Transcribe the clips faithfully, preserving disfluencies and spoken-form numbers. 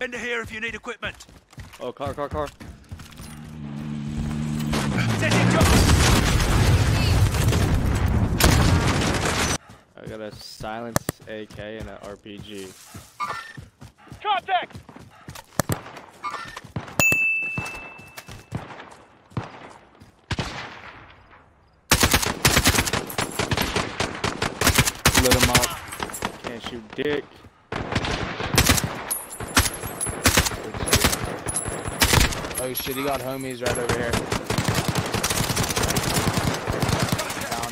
Into here if you need equipment. Oh, car, car, car. Setting jump. I got a silenced A K and an R P G. Contact! Let him off. Can't shoot dick. Oh shit, he got homies right over here.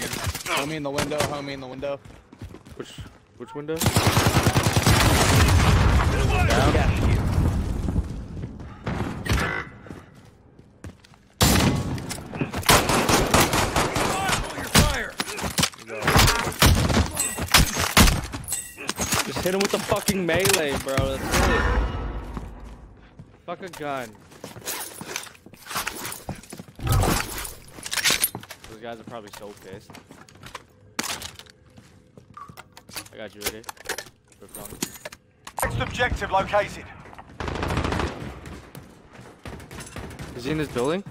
Down. Homie in the window, homie in the window. Which, which window? Down. Just hit him with the fucking melee, bro. That's it. Fuck a gun. Those guys are probably so pissed. I got you ready. Next objective located. Is he in this building?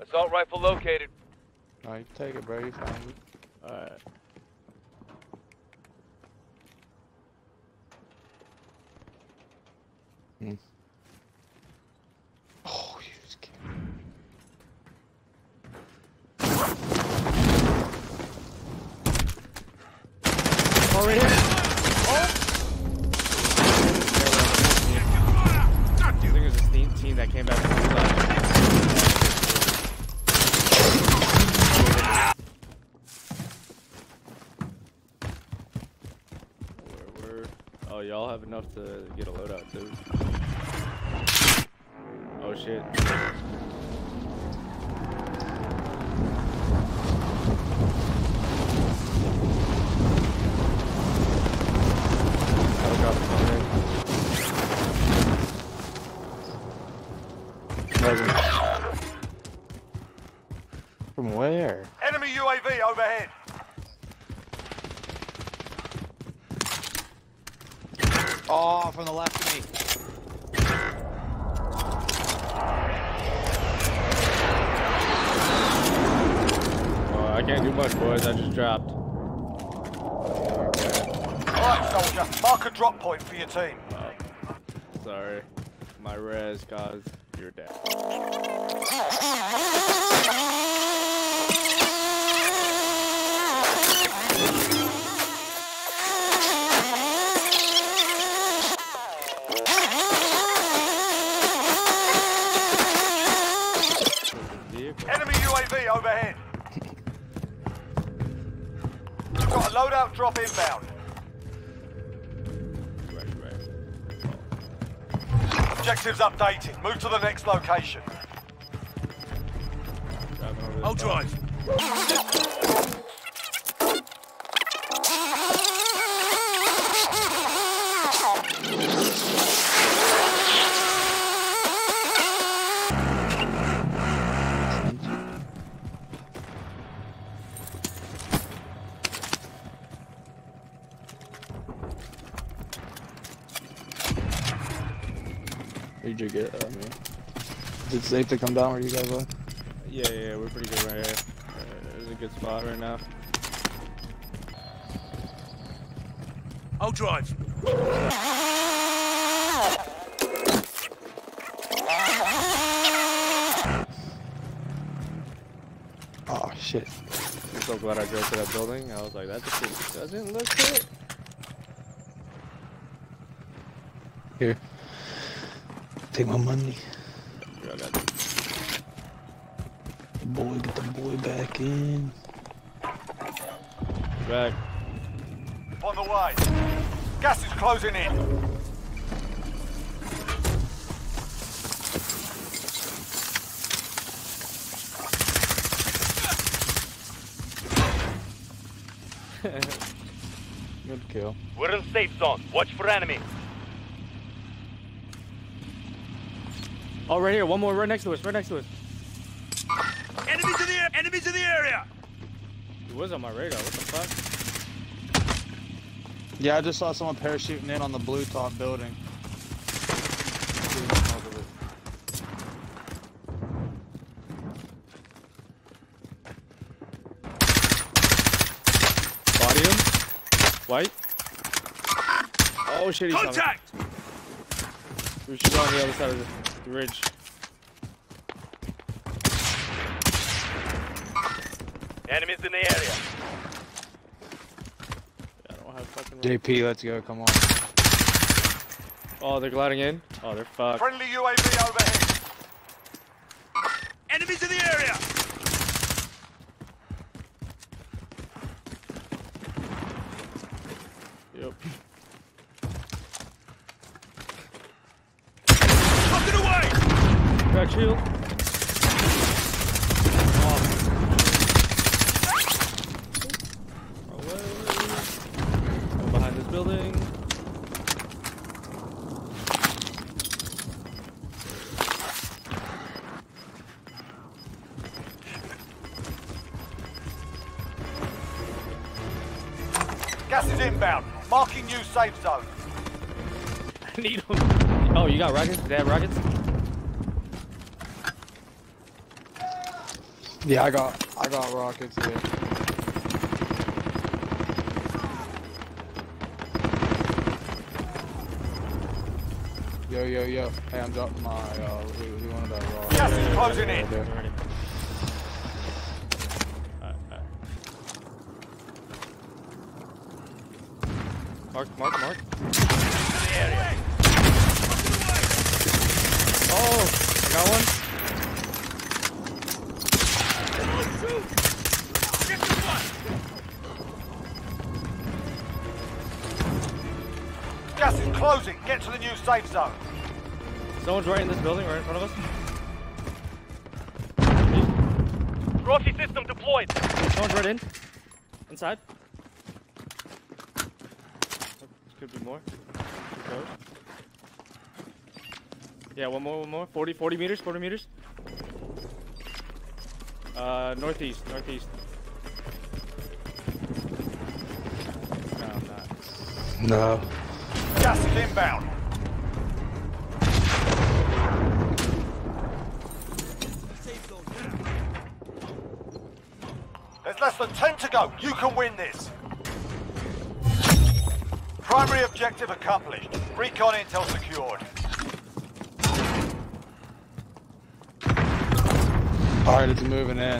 Assault rifle located. Alright, you take it, bro. You found it. Alright. Hmm. Oh, you just can't. Oh, right here. Oh! I think it was a team, team that came back from the side. Where, where? Oh, y'all have enough to get a loadout, too. Oh shit. From where? Enemy U A V overhead. Oh, from the left of me. I can't do much, boys. I just dropped. Alright, soldier. Mark a drop point for your team. Oh, sorry. My res caused your death. Enemy U A V overhead. Got a loadout drop inbound. Right, right. Objectives updated. Move to the next location. I'll drive. Did you get uh, Is it safe to come down where you guys are? Yeah, yeah, we're pretty good right here. Uh, there's a good spot right now. I'll drive. Oh shit! I'm so glad I drove to that building. I was like, that just doesn't look good. Here. Take my money. Yeah, I got you. Boy, get the boy back in. Back. On the way. Gas is closing in. Good kill. We're in safe zone. Watch for enemy. Oh, right here. One more right next to us. Right next to us. Enemies in the air. Enemies in the area. He was on my radar. What the fuck? Yeah, I just saw someone parachuting in on the blue top building. Body him. White. Oh shit, he's Contact! coming. We should go on the other side of the ridge. Enemies in the area. Yeah, I don't have fucking J P, let's go, come on. Oh, they're gliding in? Oh, they're fucked. Friendly U A V overhead. Enemies in the area! Yep. Up and away! Crack shield. Building. Gas is inbound. Marking new safe zone. I need them. Oh, you got rockets? Did they have rockets? Yeah, I got, I got rockets here. Yo, yo, yo. Hey, I'm dropping my, uh, we, we wanted that raw. Gas is closing in. Alright, alright. Mark, mark, mark. Yeah. Oh, I got one. Get the one. Gas is closing. Get to the new safe zone. Someone's right in this building, right in front of us. Rossi system deployed. Someone's right in. Inside. Could be more. Yeah, one more, one more. forty, forty meters, forty meters. Uh, northeast, northeast. No, I'm not. No. Gas is inbound. Less than ten to go. You can win this. Primary objective accomplished. Recon intel secured. All right, it's moving in.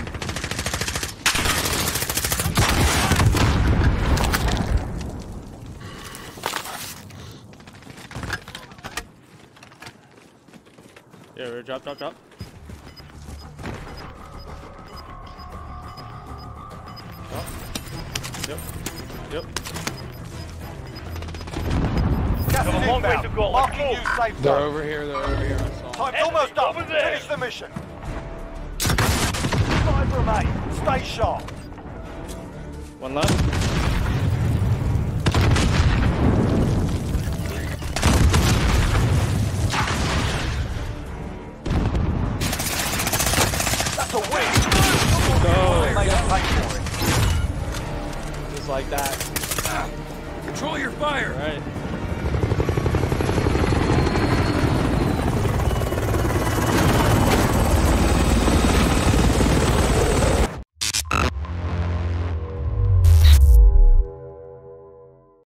Yeah, we're drop, drop, drop. Yep. Yep. Got a long way to go. Marking you safe. They're over here. They're over here. Time's almost up. Finish the mission. Five remain. Stay sharp. One left. That's a win. Go. Go. Like that. Control your fire. All right.